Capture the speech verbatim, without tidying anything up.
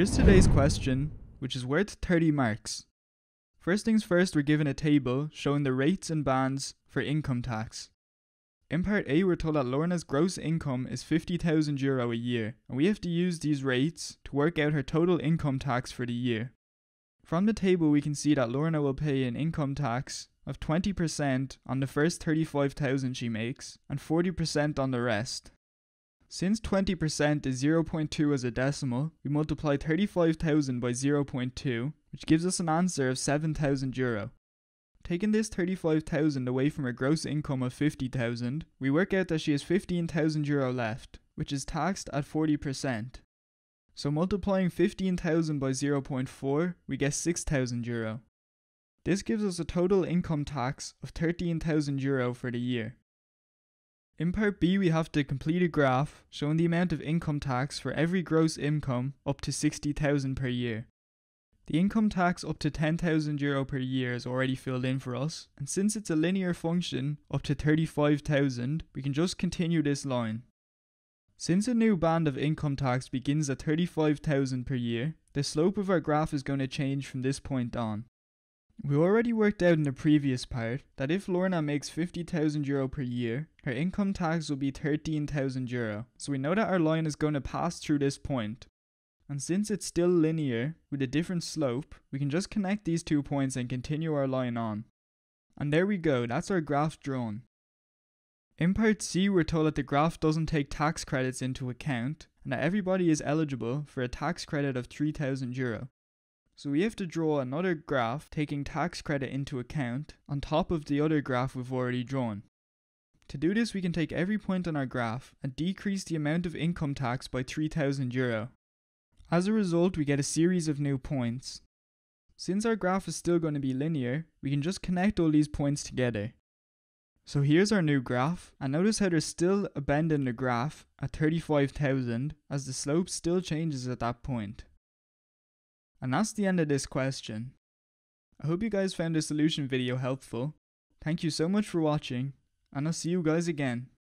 Here's today's question, which is worth thirty marks. First things first, we're given a table showing the rates and bands for income tax. In part A, we're told that Lorna's gross income is fifty thousand euro a year, and we have to use these rates to work out her total income tax for the year. From the table, we can see that Lorna will pay an income tax of twenty percent on the first thirty-five thousand she makes, and forty percent on the rest. Since twenty percent is zero point two as a decimal, we multiply thirty-five thousand by zero point two, which gives us an answer of seven thousand euro. Taking this thirty-five thousand away from her gross income of fifty thousand, we work out that she has fifteen thousand euro left, which is taxed at forty percent. So multiplying fifteen thousand by zero point four, we get six thousand euro. This gives us a total income tax of thirteen thousand euro for the year. In part B, we have to complete a graph showing the amount of income tax for every gross income up to sixty thousand per year. The income tax up to ten thousand euro per year is already filled in for us, and since it's a linear function up to thirty-five thousand, we can just continue this line. Since a new band of income tax begins at thirty-five thousand per year, the slope of our graph is going to change from this point on. We already worked out in the previous part that if Lorna makes fifty thousand euro per year, her income tax will be thirteen thousand euro, so we know that our line is going to pass through this point. And since it's still linear, with a different slope, we can just connect these two points and continue our line on. And there we go, that's our graph drawn. In part C, we're told that the graph doesn't take tax credits into account, and that everybody is eligible for a tax credit of three thousand euro. So we have to draw another graph taking tax credit into account on top of the other graph we've already drawn. To do this, we can take every point on our graph and decrease the amount of income tax by three thousand euro. As a result, we get a series of new points. Since our graph is still going to be linear, we can just connect all these points together. So here's our new graph, and notice how there's still a bend in the graph at thirty-five thousand as the slope still changes at that point. And that's the end of this question. I hope you guys found this solution video helpful. Thank you so much for watching, and I'll see you guys again.